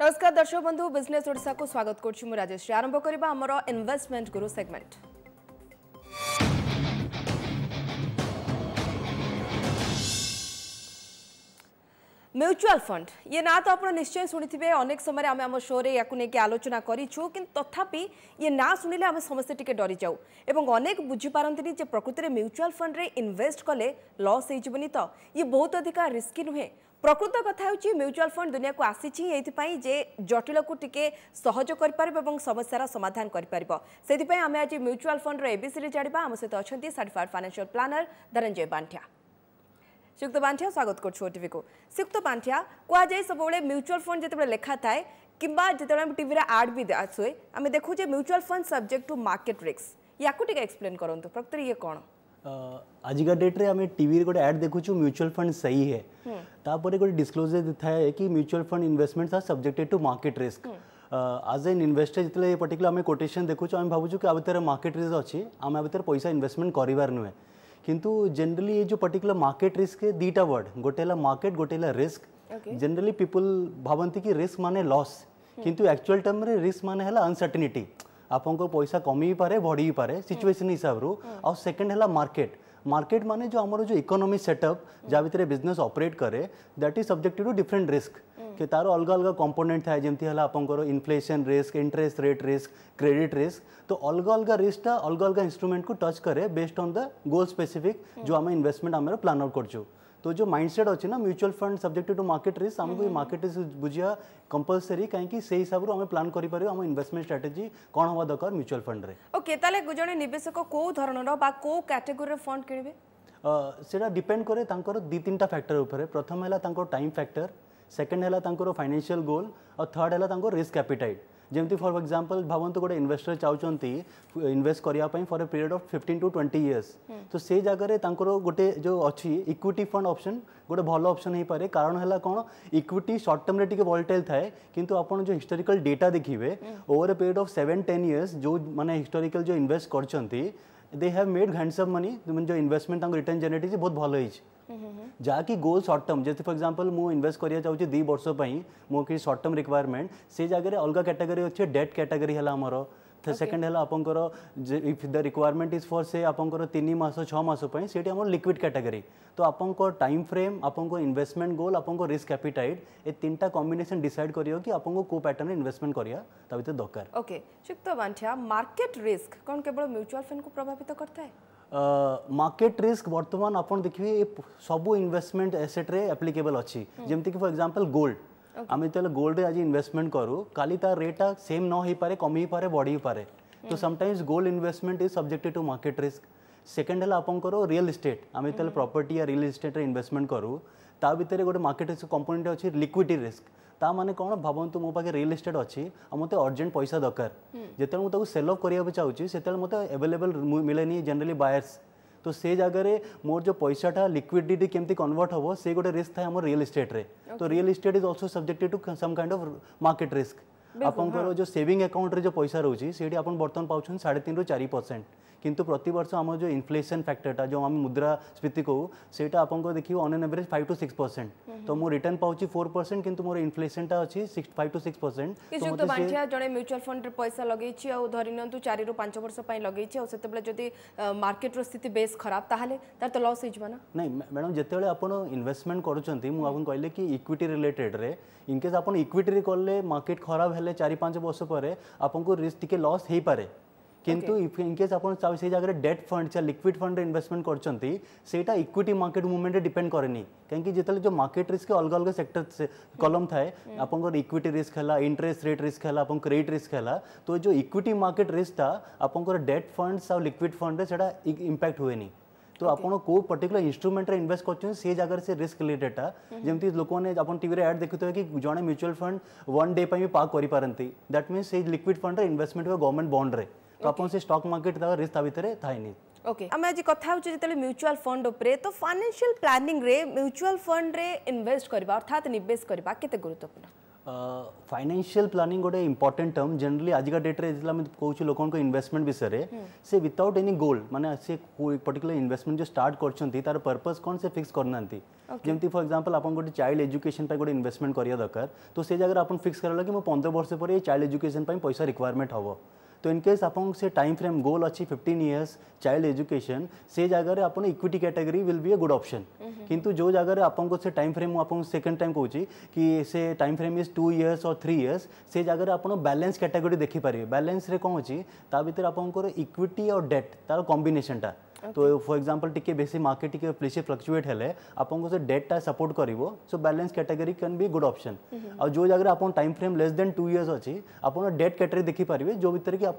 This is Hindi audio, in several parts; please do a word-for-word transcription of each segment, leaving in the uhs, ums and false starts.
नमस्कार दर्शक बंधु बिजनेस ओडिशा को स्वागत करछु मु राजेश आरंभ करबा हमर इन्वेस्टमेंट गुरु सेगमेंट म्यूचुअल फंड ये ना तो आपण निश्चय सुनिथिबे अनेक समय आमे हम शो रे याकु ने के आलोचना करिछु कि तथापि ये ना सुनिले आमे समस्ते टिके डरी जाऊ एवं अनेक बुझि पारंतनी जे प्रकृति रे म्यूचुअल फंड रे इन्वेस्ट कले लॉस हे जबनी त ये बहुत अधिक रिस्की नहे प्रकृत कथा होची म्यूचुअल फंड दुनिया को आसीची एथि पई जे जटिल को टिके सहज कर परबे एवं समस्या समाधान कर परबो सेथि पई आमे आज म्यूचुअल फंड रे एबीसी रे जाडीबा हम सहित अछंती certified financial planner Dharanjay Banthia श्रीयुक्त बांठिया स्वागत करछु ओटीवी को श्रीयुक्त बांठिया कोआ जाय सब बेले म्यूचुअल फंड जेते लेखा थाए किबा जेते हम टीवी रे एड भी आछोय हम देखु जे mutual fund subject to market risk याकु टिके एक्सप्लेन करंतु प्रकृति ये कोन आज का डेट रे हम टीवी रे गोटे एड देखुछु म्यूचुअल फंड सही है तापर गोटे डिस्क्लोजर थाए कि mutual fund investments are subjected to market risk आज एन इन्वेस्टर जेते पर्टिकुलर हम कोटेशन देखुछु हम भाबुछु कि आ भीतर मार्केट रिस्क अछि हम आ भीतर पैसा इन्वेस्टमेंट करिवार नय किंतु जनरली ये जो पर्टिकुलर मार्केट रिस्क दीटा वर्ड गोटे मार्केट गोटे रिस्क जनरली पीपल भावती कि रिस्क माने लॉस किंतु एक्चुअल टर्म रे रिस्क माने हला अनसर्टेनिटी आपन को पैसा कमी भी पारे बढ़ी भी पारे सिचुएशन हिसाब रो और सेकंड हला मार्केट मार्केट माने जो हमरो जो इकोनॉमिक सेटअप जा भीतर बिजनेस ऑपरेट करे that is subjected to different risk के तारो अलग अलग कंपोनेंट थाए जेमती हला आपनकर inflation risk interest rate risk credit risk तो अलग अलग रिस्कटा अलग अलग इंस्ट्रूमेंट को टच करे based on the goal specific जो हम इन्वेस्टमेंट हमर प्लान आउट करछु तो जो माइंडसेट अच्छे ना mutual fund subjected to market risk हमको मार्केट रिस्क बुझिया कंपलसरी कहीं से हिसाब से प्लान करि परियो हम इन्वेस्टमेंट स्ट्रेटेजी कौन हवा दरकार म्यूचुअल फंड रे ओके ताले गुजने निवेशक को धरणर बा को कैटेगरी फंड किनबे सेटा डिपेंड करे तांकर दि तीनटा फैक्टर ऊपर प्रथम हैला तांकर टाइम फैक्टर सेकेंड हैला तांकर फाइनेंशियल गोल और थर्ड हैला तांकर रिस्क एपिटाइट जमती फॉर एग्जांपल भावंतु गोटे इन्वेस्टर चाहते इन्वेस्ट करिया पई for a period of fifteen to twenty years तो से जगह तांकरो गोटे जो अच्छी इक्विटी फंड ऑप्शन गोटे भल ऑप्शन हो पारे कारण हैला कोन इक्विटी शॉर्ट टर्म रे टिके वोलेटाइल थाए किंतु आपन जो हिस्टोरिकल डेटा देखिबे over a period of seven ten years जो माने हिस्टोरिकल जो इन्वेस्ट करछंती they have made handsome money जो इन्वेस्टमेंट तांको रिटर्न जनरेट बहुत भल होइछ जहाँकि गोल शॉर्ट टर्म जैसे फॉर एग्जांपल मु इन्वेस्ट करिया चाहूँ दी वर्ष मो कि शॉर्ट टर्म रिक्वायरमेंट से जगह अलग कैटेगरी अच्छे डेट कैटेगरी है आमर सेकेंड है आपंकर if the requirement is for से आपंकर तीन मास छः मास पई सेठी हमर लिक्विड कैटेगरी तो आपंकर टाइम फ्रेम आपंकर इन्वेस्टमेंट गोल आपंकर रिस्क एपिटाइट ए तीनटा कॉम्बिनेशन डिसाइड करियो कि आपंको को पैटर्न इन्वेस्टमेंट करिया ता भीतर दरकार ओके शिक्त बांठिया मार्केट रिस्क कौन केवल म्यूचुअल फंड को प्रभावित करता है मार्केट रिस्क वर्तमान आपन देखिए सबू इन्वेस्टमेंट एसेट रे एप्लीकेबल अच्छी जमती कि फॉर एग्जांपल गोल्ड आम जो गोल्ड आज इन्वेस्टमेंट करूँ काली तार रेटा सेम न हो पारे कमी ही पारे बढ़ी ही पारे तो sometimes gold investment is subjected to market risk second है आपंकर रियल इस्टेट आम जो प्रॉपर्टी या रियल इस्टेट इन्वेस्टमेंट करूँ ता भितर गोटे मार्केट रिस्क कंपोनेंट अच्छी लिक्विडिटी रिस्क ता माने कौन भावतु मो पाखे रियल इस्टेट अच्छी और मत अर्जेंट पैसा दरकार जिते मुझे सेलअप कराया चाहूँगी से मत एवेलेबल मिले जनरली बायर्स तो से जगह मोर जो पैसाटा लिक्विडिटी केमती कन्वर्ट हम से गोटे रिस्क था रियल इस्टेट रे तो real estate is also subjected to some kind of market risk आपंकर जो सेविंग अकाउंट रे जो पैसा रोची से आप बर्तन पाँच साढ़े तीन रु चार परसेंट किंतु प्रति वर्ष आम जो इन्फ्लेशन फैक्टरटा जो आम मुद्रास्फीति कहूँ से आपको देखिए on an average five to six percent तो मो रिटर्न पाँच फोर परसेंट किंतु मोर इन्फ्लेशन अच्छी फाइव टू सिक्स परसेंट तो बांठिया जड़े म्यूचुअल फंड रे पैसा लगेछि आ धरि नंतु चार रु पाँच वर्ष पई लगेछि आ सेतेबेले जदी मार्केट रो स्थिति बेस खराब ताहले तार तो लॉस हिजबा ना नहीं मैडम जेतेबेले आपण इन्वेस्टमेंट करूचंती मु आपन कहले कि इक्विटी रिलेटेड रे इन केस आपण इक्विटी रे करले मार्केट खराब हेले चार पाँच वर्ष परे आपनको रिस्क टिके लॉस हे पारे किंतु इफ इनकेस आपन चाहे से जगह डेट फंड या लिक्विड फंड इन्वेस्टमेंट करछंती सेटा इक्विटी मार्केट मूवमेंट डिपेंड करनी कहीं जितने जो मार्केट रिस्क अलग अलग सेक्टर से कलम थाए आपंकर इक्विटी रिस्क है इंटरेस्ट रेट रिस्क है आपन क्रेडिट रिस्क है तो जो इक्विटी मार्केट रिस्क था आपंकर डेट फंड्स और लिक्विड फंड रे सेटा इंपैक्ट हुएनी तो आपन को पर्टिकुलर इंस्ट्रूमेंट रे इन्वेस्ट करछन से जगह से रिस्क रिलेटेड जमती लोक ने आपन टीवी रे ऐड देखते कि जड़े म्यूचुअल फंड वन डे पे पार्क कर पारती दैट मीन्स से लिक्विड फंड रे इन्वेस्टमेंट हो गवर्नमेंट बॉन्ड रे तो अपन से स्टॉक मार्केट दा रिस्क भीतर थाई नहीं ओके हम आज कथा होचे जेतले म्यूचुअल फंड उपरे तो फाइनेंशियल प्लानिंग रे म्यूचुअल फंड रे इन्वेस्ट करबा अर्थात निवेश करबा केते गुरुत्वपूर्ण Uh, financial planning is an important term. Generally, in today's date, people do investment hmm. say without any goal. I mean, particular investment you start, the purpose is fixed. Okay. For example, if child education pe investment kariya so say if fix child education requirement hava. So in case upon say time frame goal achi fifteen years child education, say jagare upon equity category will be a good option. Kintu jo jagare upon ko say time frame upon second time kochi ki say time frame is two years or three years, say jagare upon balance category dekhi pari. Balance re kon hochi tabiter upon ko equity or debt tar combination ta. So for example, ticket basic market ticket fluctuate hale, upon ko say debt ta support karibo, so balance category can be a good option. Aur jo jagare upon time frame less than two years hochi, upon debt category dekhi paribe jo bhitar ki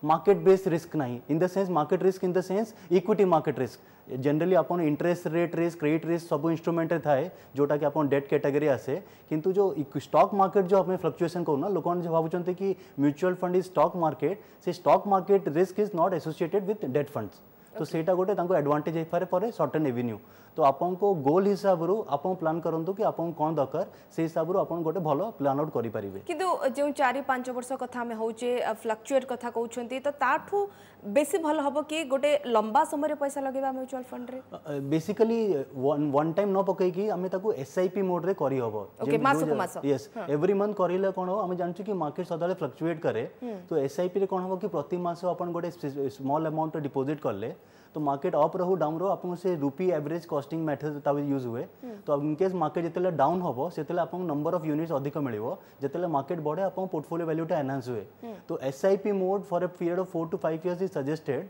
market based risk nahi. In the sense market risk in the sense equity market risk. Generally upon interest rate risk, credit risk sub instrument thae jo ta ki upon debt category ase. Kintu jo stock market jo apne fluctuation karna lokon jo bhabuchante ki mutual fund is stock market, say stock market risk is not associated with debt funds. So SETA gote tanko advantage hai pare pare certain avenue. So apon ko goal hisabaru apon plan karantu ki apon kon dakar se hisabaru apon gote bhalo plan out kari paribe. Kintu je four to five barsa katha me houje fluctuate katha kouchanti to ta thu besi bhalo hobo ki gote lamba samare paisa lageba mutual fund re. Basically one one time no pakai ki ame taku S I P mode re kari hobo. Okay, masako maso. Yes, every month kari le kon hobo ame janchu ki market sadale fluctuate kare. So S I P re kon hobo ki prati maso apon gote small amount deposit karle. तो मार्केट अप रहू डाउन रहू आपन से रुपी एवरेज कॉस्टिंग मेथड तावे यूज हुए तो इन केस मार्केट जतले डाउन होबो सेतले आपन नंबर ऑफ यूनिट्स अधिक मिलबो जतले मार्केट बढे आपन पोर्टफोलियो वैल्यू टा एनहांस हुए तो SIP mode for a period of four to five years is suggested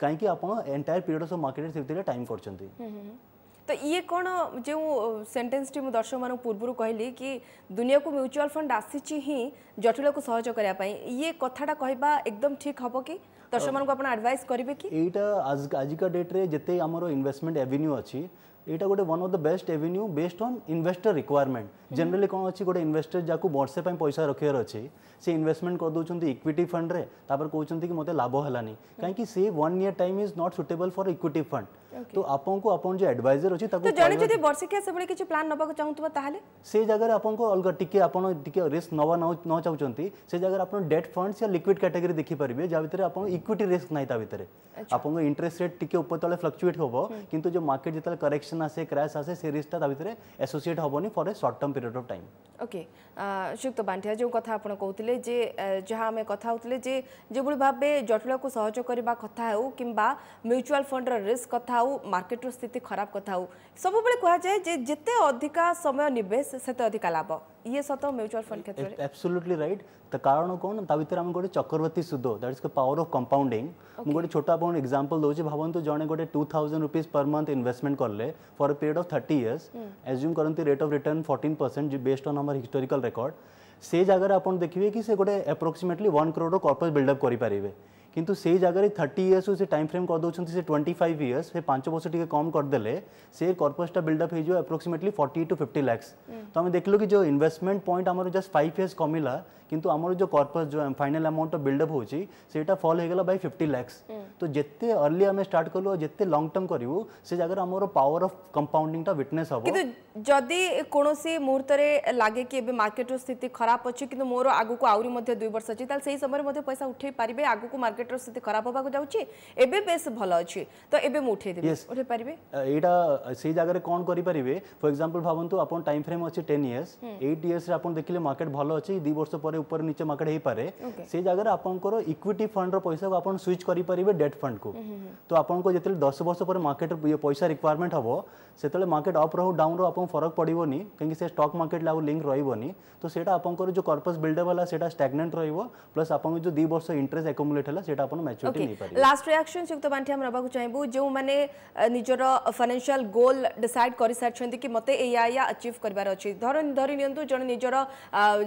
काई कि आपन एंटायर पीरियड ऑफ मार्केट सेतले टाइम करचंती तो ये कोन जे सेंटेंस टी दर्शक मानु पूर्वरु कहली कि दुनिया को म्यूचुअल फंड आसीची ही जटिल को सहज करया पई ये कथाटा कहबा एकदम ठीक हबो कि दर्शक मानु को अपन एडवाइस करबे कि एटा आज आजिका डेट रे जते हमरो इन्वेस्टमेंट एवेन्यू अछि एटा गोटे one of the best avenue based on investor requirement generally कोन अछि गोटे इन्वेस्टर जाकु वर्षे पई पैसा रखेर अछि से इन्वेस्टमेंट कर दोचंती इक्विटी फंड रे तापर कहउचंती कि मते लाभ हलानी काहे कि से one year time is not suitable for equity fund तो आपन को आपन जे एडवाइजर अछि ताको तो जने जदि वर्षे के सबले किछ प्लान नबा को चाहतबा ताहले से जगह आपन को अलग टिके आपन टिके रिस्क नवा न चाहउचंती से जगह आपन डेट फंड्स या लिक्विड कैटेगरी देखि परिबे जा भीतर आपन इक्विटी रिस्क नाइता भीतर आपन को इंटरेस्ट रेट टिके ऊपर तले फ्लक्चुएट होबो किंतु जो मार्केट जतले करेक्शन आसे क्रैश आसे से रिस्क ता भीतर एसोसिएट होबोनी for a short term period of time okay Shriyukta Banthia जो कथा आपन कहउतले जे जहां में कथा होतले जे जेबुल भाबे जटला को सहज करबा कथा हो किबा म्यूचुअल फंड रो रिस्क कथा हो मार्केट रो स्थिति खराब कथा हो सब बेले कहया जाय जे जते अधिका समय निवेश सेते अधिका लाभ ये सतो म्यूचुअल फंड क्षेत्र रे एब्सोल्युटली राइट त कारण कोन ता भीतर हम गोटे चक्रवर्ती सुद that is the power of compounding हम गोटे छोटा अपन एग्जांपल दो जे भाबन तो जने गोटे two thousand rupees पर मंथ इन्वेस्टमेंट करले for a period of thirty years assume करंती rate of return fourteen percent based on हमर हिस्टोरिकल रिकॉर्ड से जगह अपन देखिवे कि से गोटे approximately one crore corpus build up करि पारिबे किंतु से जगह thirty years से टाइम फ्रेम कर दोचंती से twenty-five years से पांच वर्ष टिके कम कर देले से कॉर्पस टा बिल्ड अप हे जो approximately forty to fifty lakhs तो हम देखलो कि जो इन्वेस्टमेंट पॉइंट हमरो जस्ट five years कमिला किंतु हमरो जो कॉर्पस जो फाइनल अमाउंट बिल्ड अप होची सेटा फॉल हेगला बाय fifty lakhs तो जत्ते अर्ली हम स्टार्ट करलो जत्ते लॉन्ग टर्म करिवो से जगह हमरो पावर ऑफ कंपाउंडिंग टा विटनेस हबो किंतु जदी कोनोसी मुहूर्त रे लागे कि बे मार्केट रो स्थिति खराब अछि किंतु मोर आगु को आउरी मध्ये two वर्ष अछि ताल सही समय मध्ये पैसा उठै पारिबे आगु को मार्केट रो स्थिति खराब होबा को जाउची एबे बेस भलो अछि तो एबे मु उठै देबे उठै पारिबे एटा सही जगह रे कोन करि पारिबे फॉर एग्जांपल भाबंतु आपन टाइम फ्रेम अछि ten years eight years रे आपन देखिले मार्केट भलो अछि two वर्ष परे ऊपर नीचे मार्केट हे पारे से जगह रे आपन को इक्विटी फंड रो पैसा को आपन स्विच करि पारिबे डेट फंड को तो आपन को जतले ten वर्ष परे मार्केट रो पैसा रिक्वायरमेंट हबो सेतले मार्केट अप रहू डाउन रो आपन फरक पडिबोनी किंकि से स्टॉक मार्केट लाउ लिंक रहिबोनी तो सेटा आपन को जो कॉर्पस बिल्डअप वाला सेटा स्टैग्नेंट रहिबो प्लस आपन जो two वर्ष इंटरेस्ट एक्युमुलेट हला सेटा आपन मैच्योरिटी नै पारे लास्ट रिएक्शन युक्त बांटिया हम रबा को चाहबो जो माने निजर फाइनेंशियल गोल डिसाइड करि सारछंती कि मते एया या अचीव करबार अछि धरन धरि नियंतु जण निजर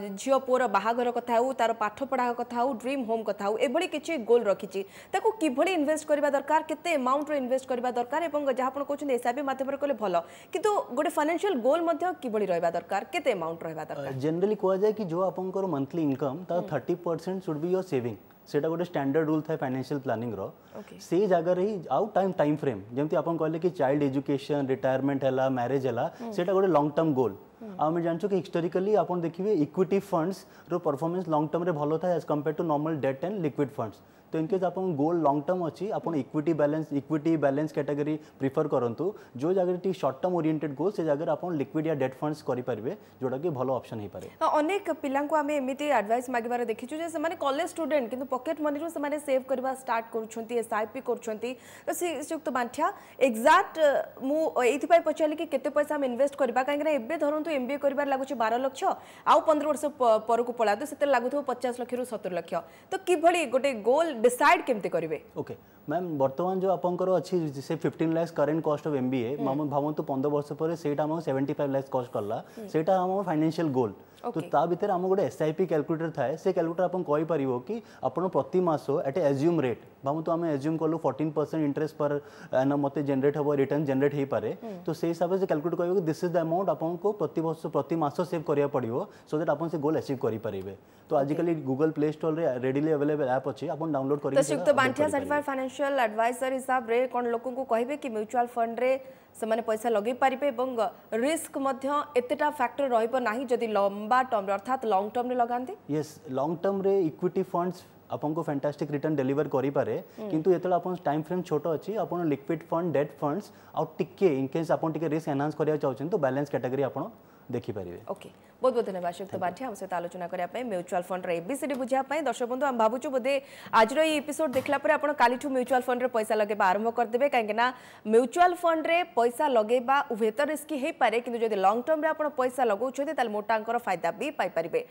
झियो पोर बाहागर कथा हो तार पाठ पढा कथा हो ड्रीम होम कथा हो एभली किछि गोल रखिछि ताको किभली इन्वेस्ट करबा दरकार केते अमाउंट रे इन्वेस्ट करबा दरकार एवं जहा आपण कोछन हिसाब माध्यम रे कोले भलो किंतु गोटे फाइनेंशियल गोल मध्य किभली रहबा दरकार केते अमाउंट रहबा दरकार जनरली कोआ जाय कि जो आपण को मंथली इनकम ता thirty percent should be your saving सेटा गोटे स्टैंडर्ड रूल था फाइनेंशियल प्लानिंग रो से जगह ही आउ टाइम टाइम फ्रेम जेमती आपण कहले कि चाइल्ड एजुकेशन रिटायरमेंट हला मैरिज हला सेटा गोटे लॉन्ग टर्म गोल आम जानचो कि हिस्टोरिकली आपन देखिबे इक्विटी फंड्स रो परफॉर्मेंस लॉन्ग टर्म रे भलो था as compare to normal debt and liquid funds तो इनकेस आपन गोल लॉन्ग टर्म अछि आपन equity balance equity balance category prefer करंतु जो जगह टी शॉर्ट टर्म ओरिएंटेड गोल से जगह आपन लिक्विड या डेट फंड्स करि परबे जोडा कि भलो ऑप्शन हे पारे अनेक पिल्ला को हमें एमिति एडवाइस मागिबार देखिछु जे समान कॉलेज स्टूडेंट किंतु पॉकेट मनी रो समान सेव करबा स्टार्ट करूछंती एसआईपी करूछंती श्रीयुक्त बांठिया एग्जैक्ट मु एथि पाई पछाले कि केते पैसा हम इन्वेस्ट करबा काहे कि एबे धरंतु एमबीए करबार लागुछ बारह लाख आउ पंद्रह वर्ष पर को पळा तो सेते लागुथो पचास लाख रो सत्तर लाख तो कि भली गोटे गोल डिसाइड केमते करबे ओके मैम वर्तमान जो आपनकर अछि से पंद्रह lakh current cost of MBA माम भावंतु पंद्रह वर्ष परे सेटा हम पचहत्तर लाख कॉस्ट करला सेटा हम फाइनेंशियल गोल तो ता भीतर हम गोटे एसआईपी कैलकुलेटर थाए से कैलकुलेटर आपन कहि परिबो कि आपन प्रति मासो एट एज्यूम रेट भावंतु हम एज्यूम करलो चौदह परसेंट इंटरेस्ट पर न मते जनरेट होबो रिटर्न जनरेट हे पारे तो से हिसाब से कैलकुलेट कहिबो कि दिस इज द अमाउंट आपन को प्रति वर्ष प्रति मासो सेव करिया पड़िबो सो दैट आपन से गोल अचीव करि परिबे तो आजिकली गूगल प्ले स्टोर रे रेडीली अवेलेबल ऐप अछि आपन डाउनलोड करि सकते तो बांठिया सर्टिफाइड फाइनेंशियल एडवाइजर हिसाब रे कोन लोकन को कहिबे कि म्यूचुअल फंड रे समाने पैसा लगे पारिबे एवं रिस्क मध्य एतेटा फैक्टर रहइबो नाही जदी लंबा टर्म अर्थात लॉन्ग टर्म रे लगांते यस लॉन्ग टर्म रे इक्विटी फंड्स आपन को फैंटास्टिक रिटर्न डिलीवर करि पारे किंतु एतला आपन टाइम फ्रेम छोटो अछि आपन लिक्विड फंड डेट फंड्स आउ टिके इन केस आपन टिके रिस्क एनहांस करिया चाहछन तो बैलेंस कैटेगरी आपन देखि पारिबे ओके बहुत बहुत धन्यवाद श्रीयुक्त बांठिया हम सहित आलोचना करिया पय म्यूचुअल फंड रे एबीसीडी बुझिया पय दर्शक बंधु हम भाबुछु बोधे आज रो ई एपिसोड देखला पर आपण काली ठु म्यूचुअल फंड रे पैसा लगेबा आरंभ कर देबे काहे ना म्यूचुअल फंड रे पैसा लगेबा उभेतर रिस्क हे पारे किंतु जदि लॉन्ग टर्म रे आपण पैसा लगौ छथि तल मोटांकर फायदा भी पाई पारिबे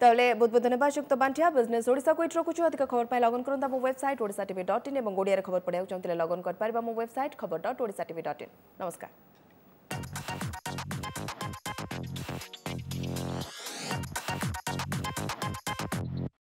तले बहुत बहुत धन्यवाद श्रीयुक्त बांठिया बिजनेस ओडिसा को इट्रो कुछ अधिक खबर पाई लगन करंता मो वेबसाइट odisatv.in एवं ओडिया रे खबर पढिया चाहतले लगन कर पारबा मो वेबसाइट खबर.odisatv.in नमस्कार।